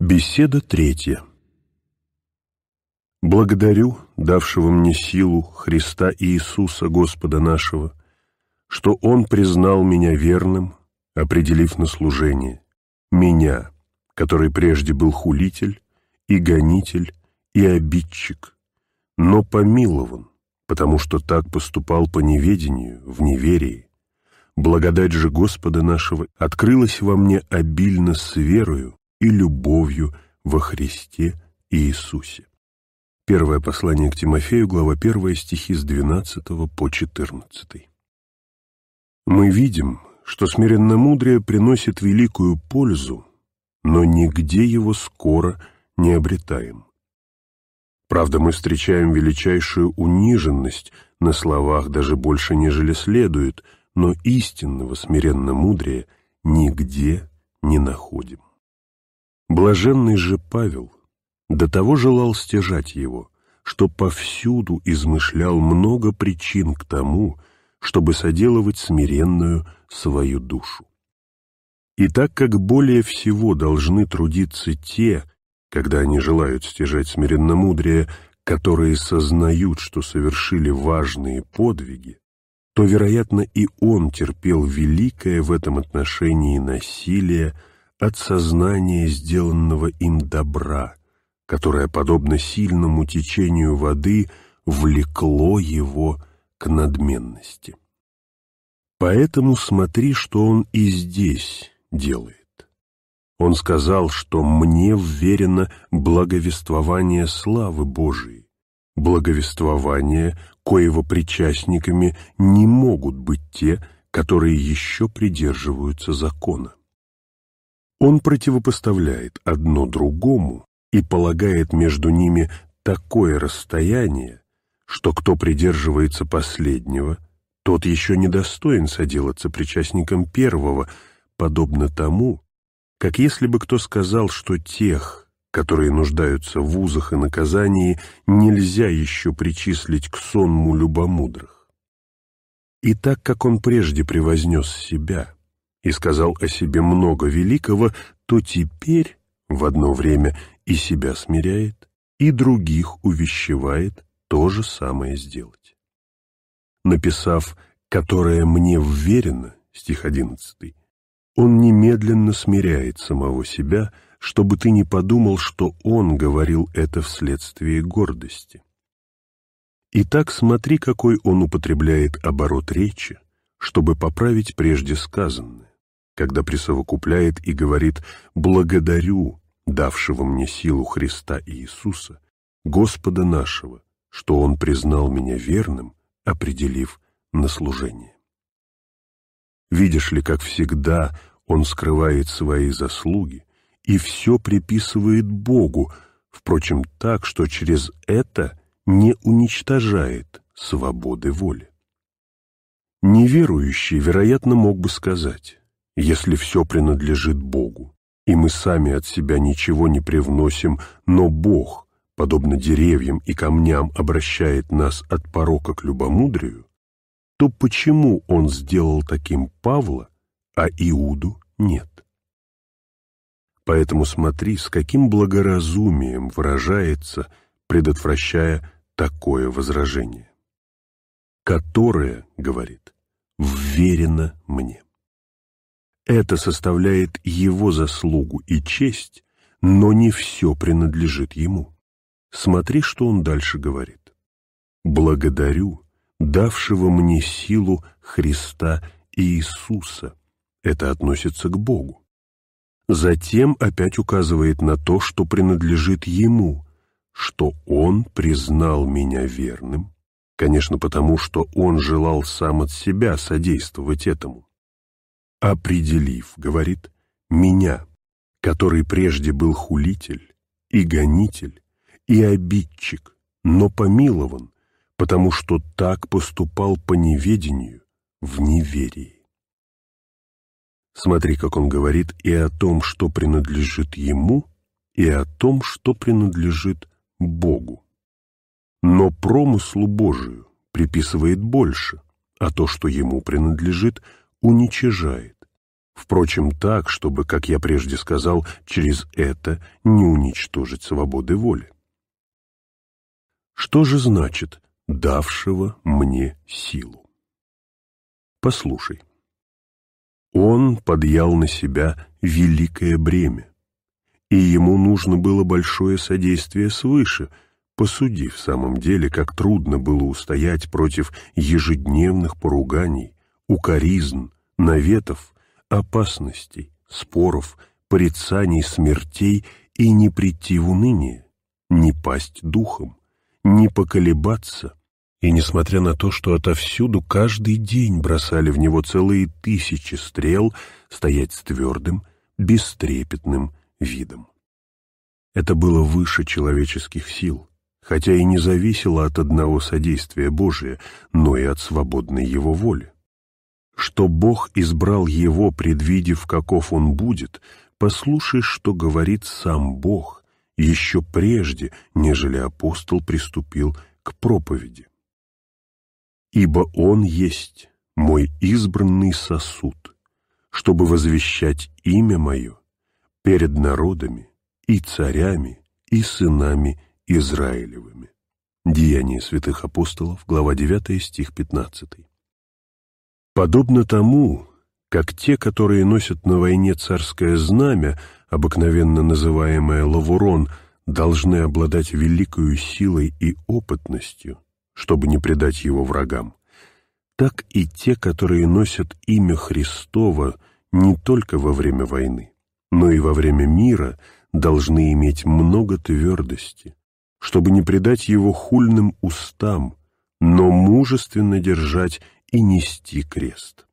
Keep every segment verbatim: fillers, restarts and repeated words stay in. Беседа третья. Благодарю давшего мне силу Христа Иисуса Господа нашего, что Он признал меня верным, определив на служение, меня, который прежде был хулитель и гонитель и обидчик, но помилован, потому что так поступал по неведению, в неверии. Благодать же Господа нашего открылась во мне обильно с верою и любовью во Христе Иисусе. Первое послание к Тимофею, глава первая, стихи с двенадцатого по четырнадцатый. Мы видим, что смиренномудрие приносит великую пользу, но нигде его скоро не обретаем. Правда, мы встречаем величайшую униженность на словах даже больше, нежели следует, но истинного смиренномудрия нигде не находим. Блаженный же Павел до того желал стяжать его, что повсюду измышлял много причин к тому, чтобы соделывать смиренную свою душу. И так как более всего должны трудиться те, когда они желают стяжать смиренномудрие, которые сознают, что совершили важные подвиги, то, вероятно, и он терпел великое в этом отношении насилие от сознания сделанного им добра, которое, подобно сильному течению воды, влекло его к надменности. Поэтому смотри, что он и здесь делает. Он сказал, что «мне вверено благовествование славы Божией, благовествование, коего причастниками не могут быть те, которые еще придерживаются закона». Он противопоставляет одно другому и полагает между ними такое расстояние, что кто придерживается последнего, тот еще недостоин соделаться причастником первого, подобно тому, как если бы кто сказал, что тех, которые нуждаются в узах и наказании, нельзя еще причислить к сонму любомудрых. И так как он прежде превознес себя и сказал о себе много великого, то теперь в одно время и себя смиряет, и других увещевает то же самое сделать. Написав «которое мне вверено», стих одиннадцатый, он немедленно смиряет самого себя, чтобы ты не подумал, что он говорил это вследствие гордости. Итак, смотри, какой он употребляет оборот речи, чтобы поправить прежде сказанное, когда присовокупляет и говорит «благодарю давшего мне силу Христа Иисуса, Господа нашего, что Он признал меня верным, определив на служение». Видишь ли, как всегда он скрывает свои заслуги и все приписывает Богу, впрочем, так, что через это не уничтожает свободы воли. Неверующий, вероятно, мог бы сказать, если все принадлежит Богу, и мы сами от себя ничего не привносим, но Бог, подобно деревьям и камням, обращает нас от порока к любомудрию, то почему он сделал таким Павла, а Иуду нет? Поэтому смотри, с каким благоразумием выражается, предотвращая такое возражение. «Которое, — говорит, — вверено мне». Это составляет его заслугу и честь, но не все принадлежит ему. Смотри, что он дальше говорит. «Благодарю давшего мне силу Христа Иисуса». Это относится к Богу. Затем опять указывает на то, что принадлежит Ему, что Он признал меня верным, конечно, потому что Он желал сам от себя содействовать этому. «Определив, — говорит, — меня, который прежде был хулитель и гонитель и обидчик, но помилован, потому что так поступал по неведению, в неверии». Смотри, как он говорит и о том, что принадлежит ему, и о том, что принадлежит Богу. Но промыслу Божию приписывает больше, а то, что ему принадлежит, уничижает, Впрочем, так, чтобы, как я прежде сказал, через это не уничтожить свободы воли. Что же значит «давшего мне силу»? Послушай. Он подъял на себя великое бремя, и ему нужно было большое содействие свыше, посуди в самом деле, как трудно было устоять против ежедневных поруганий, укоризн, наветов, опасностей, споров, порицаний, смертей и не прийти в уныние, не пасть духом, не поколебаться. И несмотря на то, что отовсюду каждый день бросали в него целые тысячи стрел, стоять с твердым, бестрепетным видом. Это было выше человеческих сил, хотя и не зависело от одного содействия Божия, но и от свободной его воли. Что Бог избрал его, предвидев, каков он будет, послушай, что говорит сам Бог, еще прежде, нежели апостол приступил к проповеди. «Ибо он есть мой избранный сосуд, чтобы возвещать имя мое перед народами и царями и сынами Израилевыми». Деяния святых апостолов, глава девятая, стих пятнадцатый. Подобно тому, как те, которые носят на войне царское знамя, обыкновенно называемое лавурон, должны обладать великою силой и опытностью, чтобы не предать его врагам, так и те, которые носят имя Христово не только во время войны, но и во время мира, должны иметь много твердости, чтобы не предать его хульным устам, но мужественно держать и нести крест.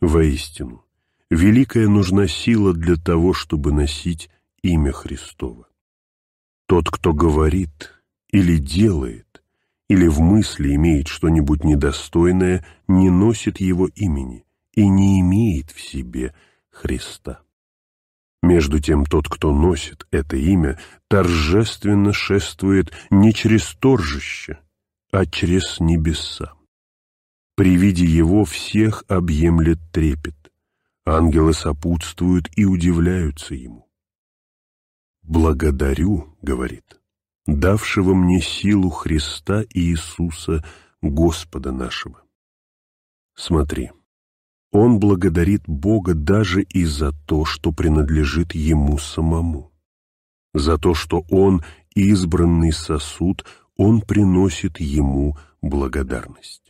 Воистину, великая нужна сила для того, чтобы носить имя Христово. Тот, кто говорит или делает, или в мысли имеет что-нибудь недостойное, не носит его имени и не имеет в себе Христа. Между тем, тот, кто носит это имя, торжественно шествует не через торжище, а через небеса. При виде его всех объемлет трепет. Ангелы сопутствуют и удивляются ему. «Благодарю, — говорит, — давшего мне силу Христа Иисуса, Господа нашего». Смотри, он благодарит Бога даже и за то, что принадлежит ему самому. За то, что он избранный сосуд, он приносит ему благодарность.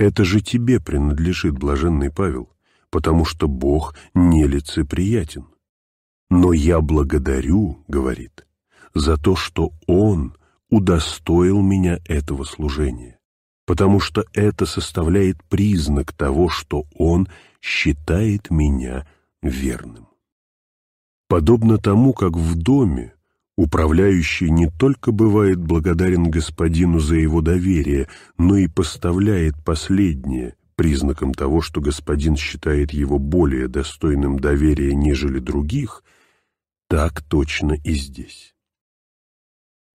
Это же тебе принадлежит, блаженный Павел, потому что Бог нелицеприятен. Но я благодарю, говорит, за то, что Он удостоил меня этого служения, потому что это составляет признак того, что Он считает меня верным. Подобно тому, как в доме управляющий не только бывает благодарен господину за его доверие, но и поставляет последнее, признаком того, что господин считает его более достойным доверия, нежели других, так точно и здесь.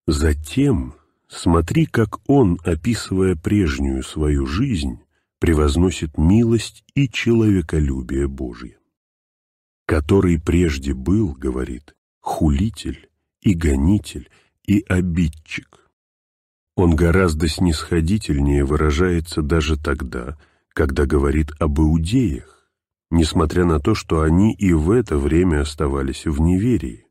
Затем смотри, как он, описывая прежнюю свою жизнь, превозносит милость и человеколюбие Божье. «Который прежде был, — говорит, — хулитель, и гонитель, и обидчик». Он гораздо снисходительнее выражается даже тогда, когда говорит об иудеях, несмотря на то, что они и в это время оставались в неверии.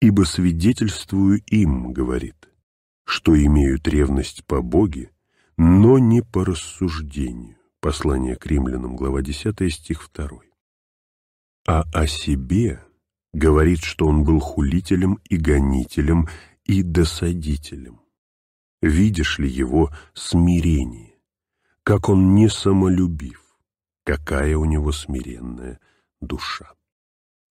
«Ибо свидетельствую им, — говорит, — что имеют ревность по Боге, но не по рассуждению». Послание к римлянам, глава десятая, стих второй. А о себе говорит, что он был хулителем и гонителем, и досадителем. Видишь ли его смирение? Как он не самолюбив, какая у него смиренная душа.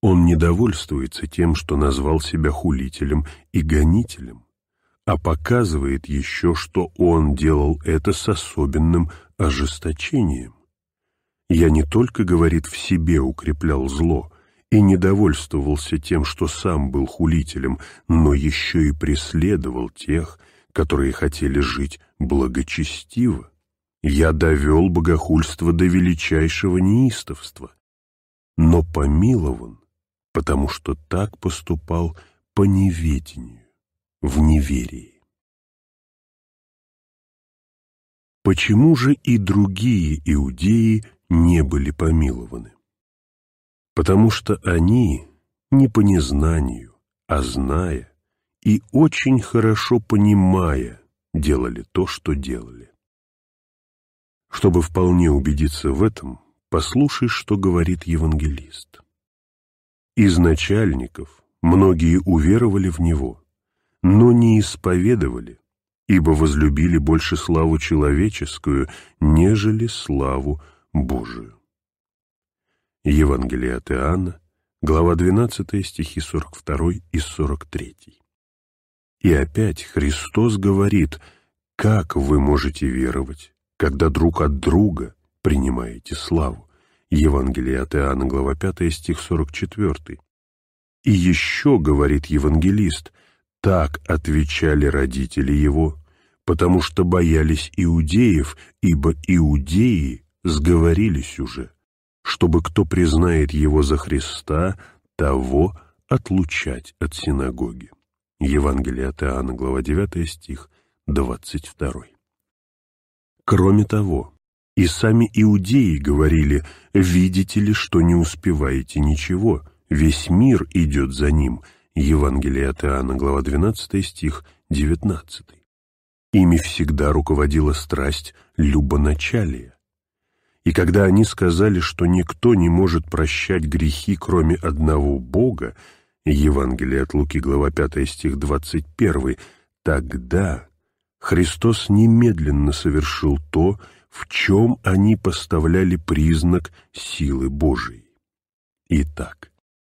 Он не довольствуется тем, что назвал себя хулителем и гонителем, а показывает еще, что он делал это с особенным ожесточением. «Я не только, — говорит, — в себе укреплял зло, и не довольствовался тем, что сам был хулителем, но еще и преследовал тех, которые хотели жить благочестиво. Я довел богохульство до величайшего неистовства. но помилован, потому что так поступал по неведению, в неверии. Почему же и другие иудеи не были помилованы? Потому что они не по незнанию, а зная и очень хорошо понимая делали то, что делали. Чтобы вполне убедиться в этом, послушай, что говорит евангелист. Из начальников многие уверовали в него, но не исповедовали, ибо возлюбили больше славу человеческую, нежели славу Божию. Евангелие от Иоанна, глава двенадцатая, стихи сорок два и сорок три. И опять Христос говорит: «Как вы можете веровать, когда друг от друга принимаете славу?» Евангелие от Иоанна, глава пятая, стих сорок четыре. И еще говорит евангелист: «Так отвечали родители его, потому что боялись иудеев, ибо иудеи сговорились уже, чтобы кто признает его за Христа, того отлучать от синагоги». Евангелие от Иоанна, глава девятая, стих двадцать два. Кроме того, и сами иудеи говорили: «Видите ли, что не успеваете ничего, весь мир идет за ним». Евангелие от Иоанна, глава двенадцатая, стих девятнадцатый. Ими всегда руководила страсть любоначалия. И когда они сказали, что никто не может прощать грехи, кроме одного Бога, Евангелие от Луки, глава пятая, стих двадцать один, тогда Христос немедленно совершил то, в чем они поставляли признак силы Божией. Итак,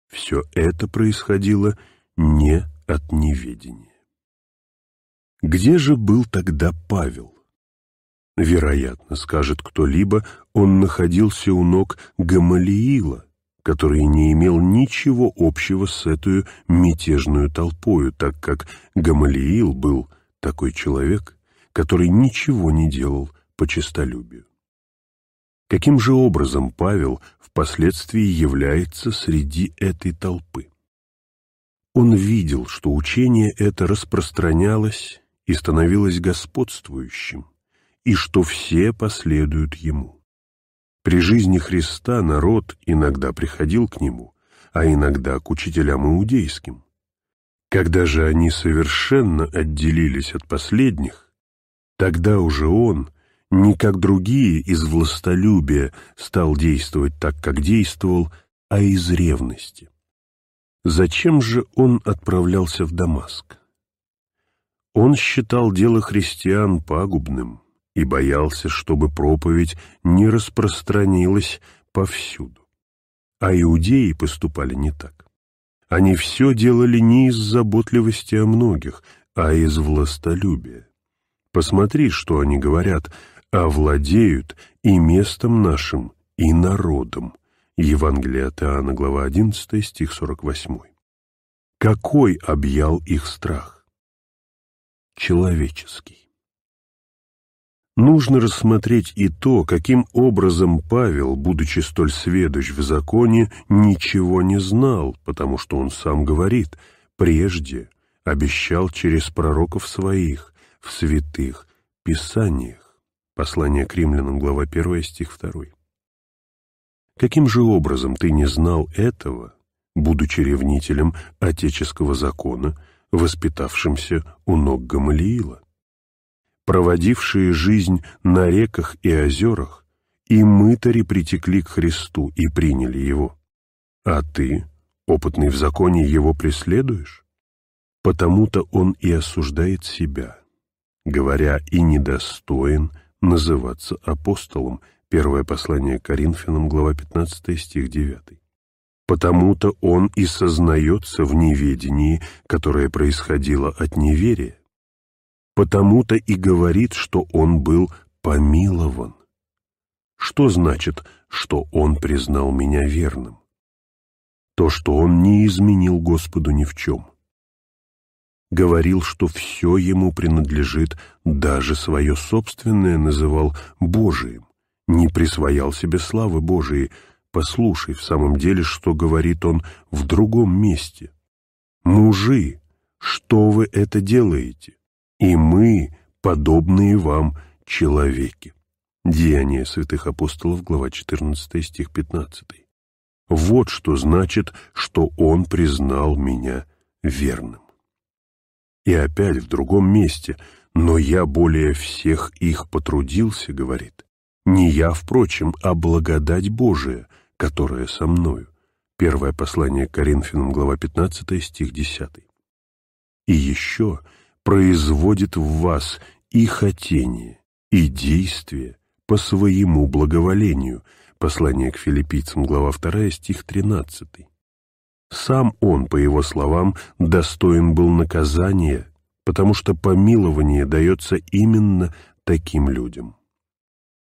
все это происходило не от неведения. Где же был тогда Павел? Вероятно, скажет кто-либо, он находился у ног Гамалиила, который не имел ничего общего с этой мятежную толпою, так как Гамалиил был такой человек, который ничего не делал по честолюбию. Каким же образом Павел впоследствии является среди этой толпы? Он видел, что учение это распространялось и становилось господствующим, и что все последуют ему. При жизни Христа народ иногда приходил к нему, а иногда к учителям иудейским. Когда же они совершенно отделились от последних, тогда уже он, не как другие из властолюбия, стал действовать так, как действовал, а из ревности. Зачем же он отправлялся в Дамаск? Он считал дело христиан пагубным и боялся, чтобы проповедь не распространилась повсюду. А иудеи поступали не так. Они все делали не из заботливости о многих, а из властолюбия. Посмотри, что они говорят: «овладеют и местом нашим, и народом». Евангелие от Иоанна, глава одиннадцатая, стих сорок восемь. Какой объял их страх? Человеческий. Нужно рассмотреть и то, каким образом Павел, будучи столь сведущ в законе, ничего не знал, потому что он сам говорит: «Прежде обещал через пророков своих в святых писаниях». Послание к римлянам, глава первая, стих второй. Каким же образом ты не знал этого, будучи ревнителем отеческого закона, воспитавшимся у ног Гамалиила? Проводившие жизнь на реках и озерах, и мытари притекли к Христу и приняли его. А ты, опытный в законе, его преследуешь? Потому-то он и осуждает себя, говоря: «и недостоин называться апостолом». Первое послание к Коринфянам, глава пятнадцатая, стих девятый. Потому-то он и сознается в неведении, которое происходило от неверия. Потому-то и говорит, что он был помилован. Что значит, что он признал меня верным? То, что он не изменил Господу ни в чем. Говорил, что все ему принадлежит, даже свое собственное называл Божиим, не присвоял себе славы Божией, Послушай в самом деле, что говорит он в другом месте. «Мужи, что вы это делаете? И мы, подобные вам, человеки». Деяния святых апостолов, глава четырнадцатая, стих пятнадцатый. Вот что значит, что он признал меня верным. И опять в другом месте: «Но я более всех их потрудился», — говорит. «Не я, впрочем, а благодать Божия, которая со мною». Первое послание к Коринфянам, глава пятнадцатая, стих десятый. «И еще производит в вас и хотение, и действие по своему благоволению». Послание к Филиппийцам, глава вторая, стих тринадцатый. Сам он, по его словам, достоин был наказания, потому что помилование дается именно таким людям.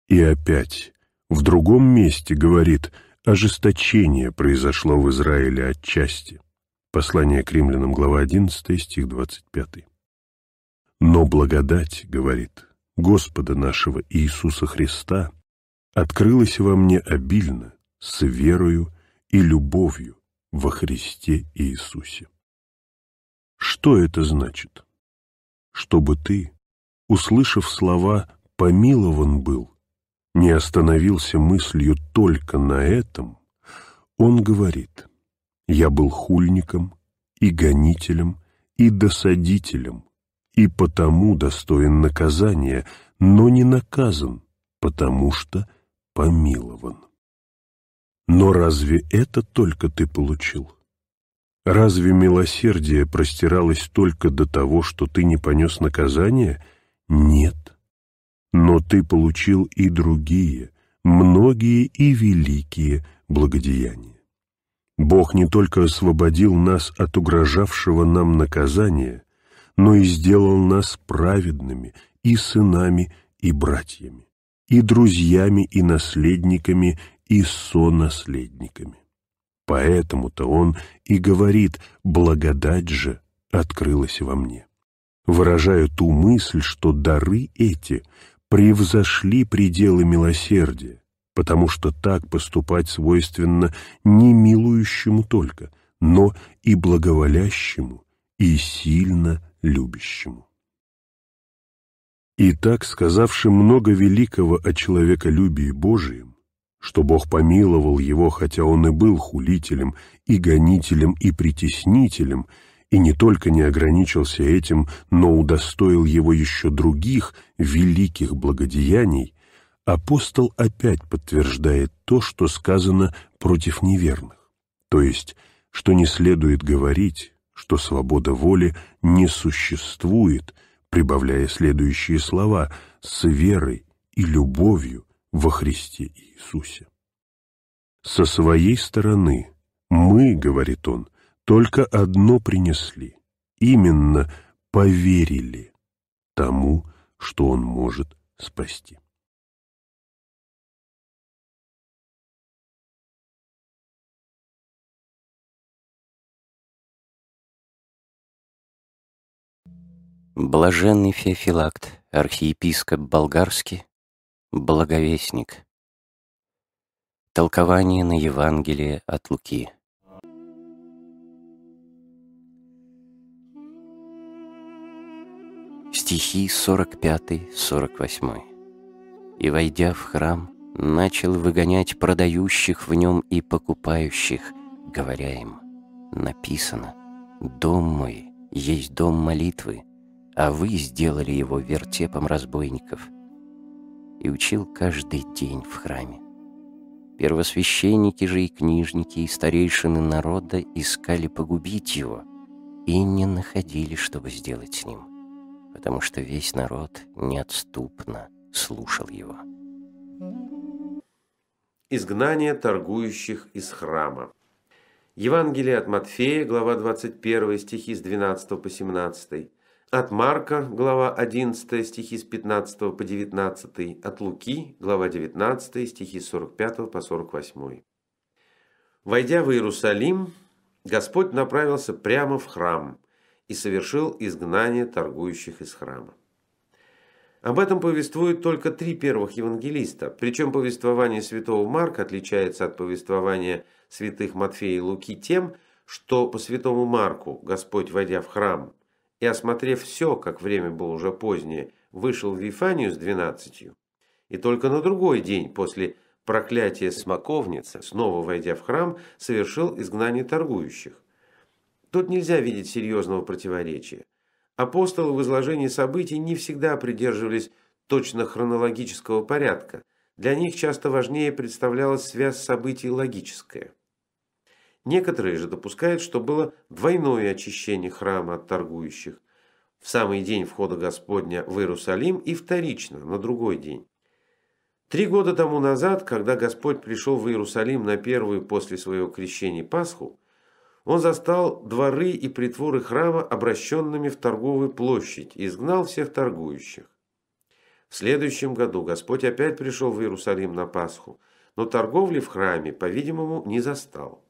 И опять в другом месте говорит: «Ожесточение произошло в Израиле отчасти». Послание к Римлянам, глава одиннадцатая, стих двадцать пятый. «Но благодать, — говорит, — Господа нашего Иисуса Христа открылась во мне обильно, с верою и любовью во Христе Иисусе». Что это значит? Чтобы ты, услышав слова «помилован был», не остановился мыслью только на этом, он говорит: «Я был хульником и гонителем и досадителем, и потому достоин наказания, но не наказан, потому что помилован». Но разве это только ты получил? Разве милосердие простиралось только до того, что ты не понес наказание? Нет. Но ты получил и другие, многие и великие благодеяния. Бог не только освободил нас от угрожавшего нам наказания, но и сделал нас праведными и сынами, и братьями, и друзьями, и наследниками, и сонаследниками. Поэтому-то он и говорит: «Благодать же открылась во мне», выражая ту мысль, что дары эти превзошли пределы милосердия, потому что так поступать свойственно не милующему только, но и благоволящему, и сильно любящему. Итак, сказавши много великого о человеколюбии Божием, что Бог помиловал его, хотя он и был хулителем, и гонителем, и притеснителем, и не только не ограничился этим, но удостоил его еще других великих благодеяний, апостол опять подтверждает то, что сказано против неверных, то есть, что не следует говорить, что свобода воли не существует, прибавляя следующие слова: «с верой и любовью во Христе Иисусе». «Со своей стороны мы, — говорит он, — только одно принесли, именно поверили тому, что он может спасти». Блаженный Феофилакт, архиепископ болгарский, благовестник. Толкование на Евангелие от Луки. Стихи сорок пятый сорок восьмой. «И, войдя в храм, начал выгонять продающих в нем и покупающих, говоря им: написано: дом мой есть дом молитвы, а вы сделали его вертепом разбойников. И учил каждый день в храме. Первосвященники же и книжники, и старейшины народа искали погубить его, и не находили, чтобы сделать с ним, потому что весь народ неотступно слушал его». Изгнание торгующих из храма. Евангелие от Матфея, глава двадцать первая, стихи с двенадцатого по семнадцатый. От Марка, глава одиннадцатая, стихи с пятнадцатого по девятнадцатый. От Луки, глава девятнадцатая, стихи с сорок пятого по сорок восьмой. «Войдя в Иерусалим, Господь направился прямо в храм и совершил изгнание торгующих из храма. Об этом повествуют только три первых евангелиста, причем повествование святого Марка отличается от повествования святых Матфея и Луки тем, что по святому Марку Господь, войдя в храм и осмотрев все, как время было уже позднее, вышел в Вифанию с двенадцатью, и только на другой день после проклятия смоковницы, снова войдя в храм, совершил изгнание торгующих. Тут нельзя видеть серьезного противоречия. Апостолы в изложении событий не всегда придерживались точно хронологического порядка. Для них часто важнее представлялась связь событий логическая. Некоторые же допускают, что было двойное очищение храма от торгующих. В самый день входа Господня в Иерусалим и вторично, на другой день. Три года тому назад, когда Господь пришел в Иерусалим на первую после своего крещения Пасху, Он застал дворы и притворы храма обращенными в торговую площадь и изгнал всех торгующих. В следующем году Господь опять пришел в Иерусалим на Пасху, но торговли в храме, по-видимому, не застал.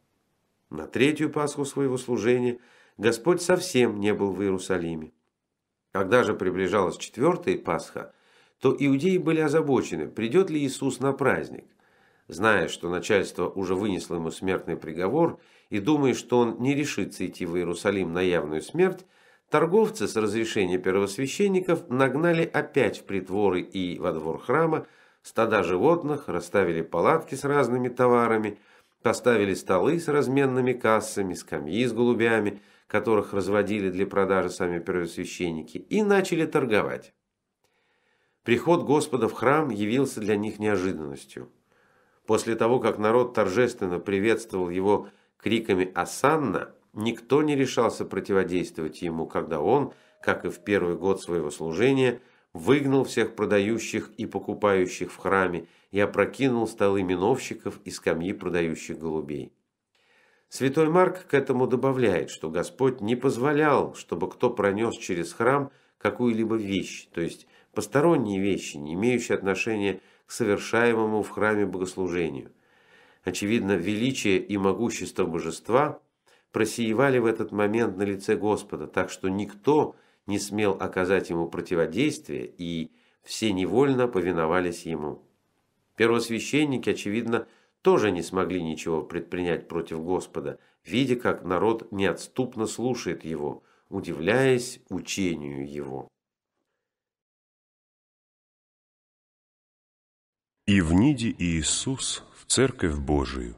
На третью Пасху своего служения Господь совсем не был в Иерусалиме. Когда же приближалась четвертая Пасха, то иудеи были озабочены, придет ли Иисус на праздник. Зная, что начальство уже вынесло ему смертный приговор и думая, что он не решится идти в Иерусалим на явную смерть, торговцы с разрешения первосвященников нагнали опять в притворы и во двор храма стада животных, расставили палатки с разными товарами, поставили столы с разменными кассами, скамьи с голубями, которых разводили для продажи сами первосвященники, и начали торговать. Приход Господа в храм явился для них неожиданностью. После того, как народ торжественно приветствовал его криками «Осанна», никто не решался противодействовать ему, когда он, как и в первый год своего служения, выгнал всех продающих и покупающих в храме и опрокинул столы миновщиков и скамьи продающих голубей. Святой Марк к этому добавляет, что Господь не позволял, чтобы кто пронес через храм какую-либо вещь, то есть посторонние вещи, не имеющие отношения к совершаемому в храме богослужению. Очевидно, величие и могущество божества просиевали в этот момент на лице Господа, так что никто не смел оказать ему противодействие, и все невольно повиновались ему. Первосвященники, очевидно, тоже не смогли ничего предпринять против Господа, видя, как народ неотступно слушает его, удивляясь учению его. «И вниди Иисус в Церковь Божию,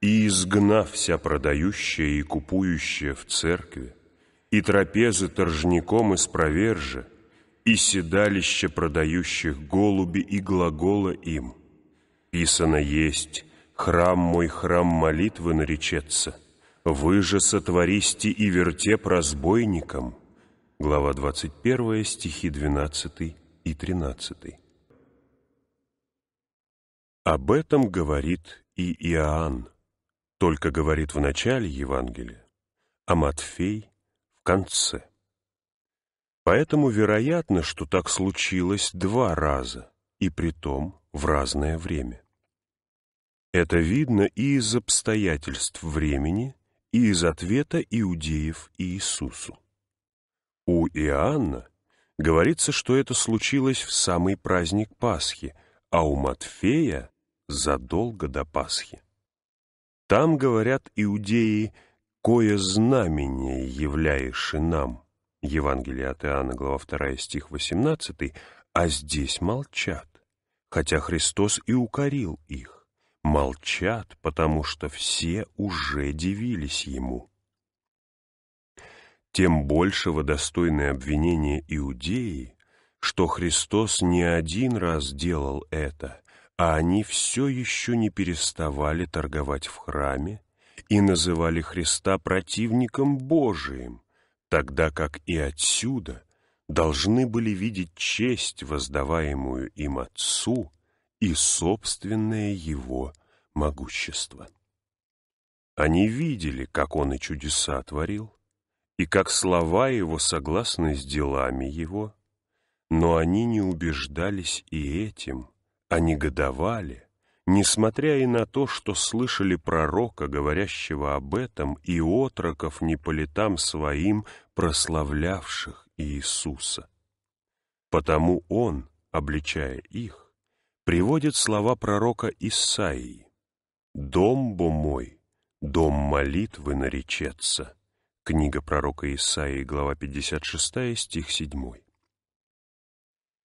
и изгнав вся продающая и купующая в церкви, и трапезы торжником испровержи, и седалище продающих голуби и глагола им, писано есть, храм мой, храм молитвы наречется, вы же сотвористи и вертеп разбойникам». Глава двадцать первая, стихи двенадцатый и тринадцатый. Об этом говорит и Иоанн, только говорит в начале Евангелия, а Матфей в конце. Поэтому вероятно, что так случилось два раза, и притом в разное время. Это видно и из обстоятельств времени, и из ответа иудеев Иисусу. У Иоанна говорится, что это случилось в самый праздник Пасхи, а у Матфея задолго до Пасхи. Там, говорят иудеи, «кое знамение являеши нам» Евангелие от Иоанна, глава вторая, стих восемнадцатый, а здесь молчат, хотя Христос и укорил их. Молчат, потому что все уже дивились Ему. Тем большего достойны обвинения иудеи, что Христос не один раз делал это, а они все еще не переставали торговать в храме и называли Христа противником Божиим, тогда как и отсюда должны были видеть честь, воздаваемую им Отцу, и собственное Его могущество. Они видели, как Он и чудеса творил, и как слова Его согласны с делами Его, но они не убеждались и этим, а негодовали, несмотря и на то, что слышали пророка, говорящего об этом, и отроков не по летам своим, прославлявших Иисуса. Потому он, обличая их, приводит слова пророка Исаии: «Дом бо мой, дом молитвы наречется». Книга пророка Исаии, глава пятьдесят шесть, стих седьмой.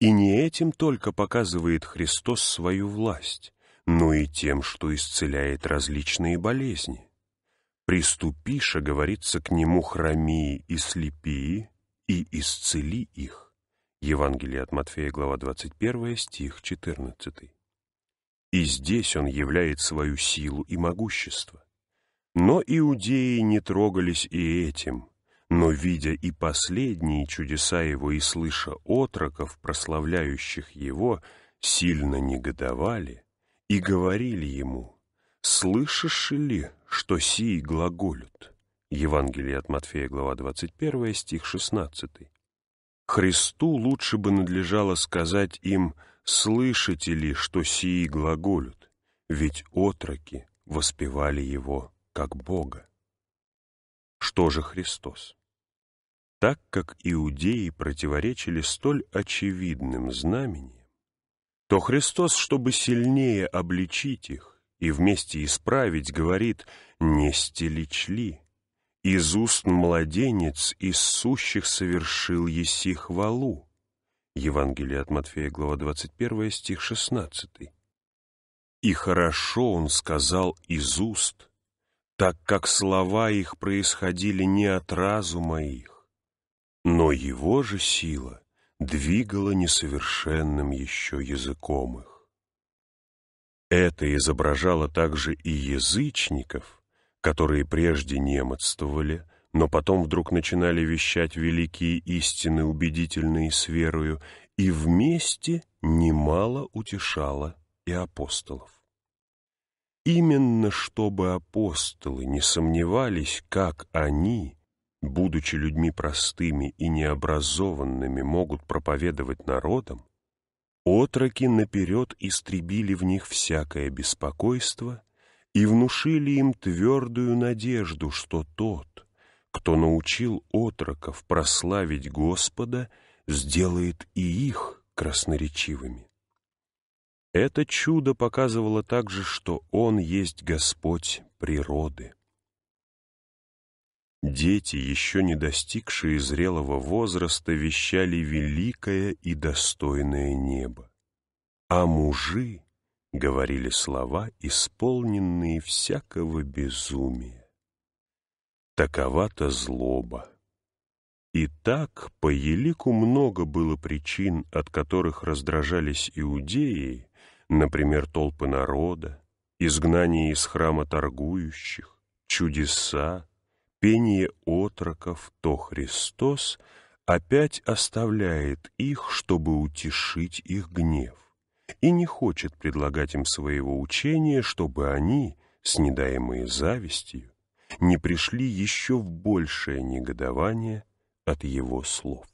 И не этим только показывает Христос свою власть, но и тем, что исцеляет различные болезни. «Приступиша», говорится, «к нему хромии и слепии, и исцели их». Евангелие от Матфея, глава двадцать первая, стих четырнадцатый. И здесь он являет свою силу и могущество. Но иудеи не трогались и этим, но, видя и последние чудеса его и слыша отроков, прославляющих его, сильно негодовали и говорили ему: «Слышишь ли, что сии глаголют?» Евангелие от Матфея, глава двадцать первая, стих шестнадцатый. Христу лучше бы надлежало сказать им: «Слышите ли, что сии глаголют?» Ведь отроки воспевали его как Бога. Что же Христос? Так как иудеи противоречили столь очевидным знамениям, то Христос, чтобы сильнее обличить их и вместе исправить, говорит: «Не стеличли, из уст младенец из сущих совершил еси хвалу». Евангелие от Матфея, глава двадцать первая, стих шестнадцатый. И хорошо он сказал «из уст», так как слова их происходили не от разума их, но его же сила двигала несовершенным еще языком их. Это изображало также и язычников, которые прежде немоцтовали, но потом вдруг начинали вещать великие истины, убедительные с верою, и вместе немало утешало и апостолов. Именно чтобы апостолы не сомневались, как они, будучи людьми простыми и необразованными, могут проповедовать народам, отроки наперед истребили в них всякое беспокойство и внушили им твердую надежду, что тот, кто научил отроков прославить Господа, сделает и их красноречивыми. Это чудо показывало также, что Он есть Господь природы. Дети, еще не достигшие зрелого возраста, вещали великое и достойное небо. А мужи говорили слова, исполненные всякого безумия. Такова-то злоба. Итак, по елику много было причин, от которых раздражались иудеи, например, толпы народа, изгнание из храма торгующих, чудеса, пение отроков, то Христос опять оставляет их, чтобы утешить их гнев, и не хочет предлагать им своего учения, чтобы они, снедаемые завистью, не пришли еще в большее негодование от его слов.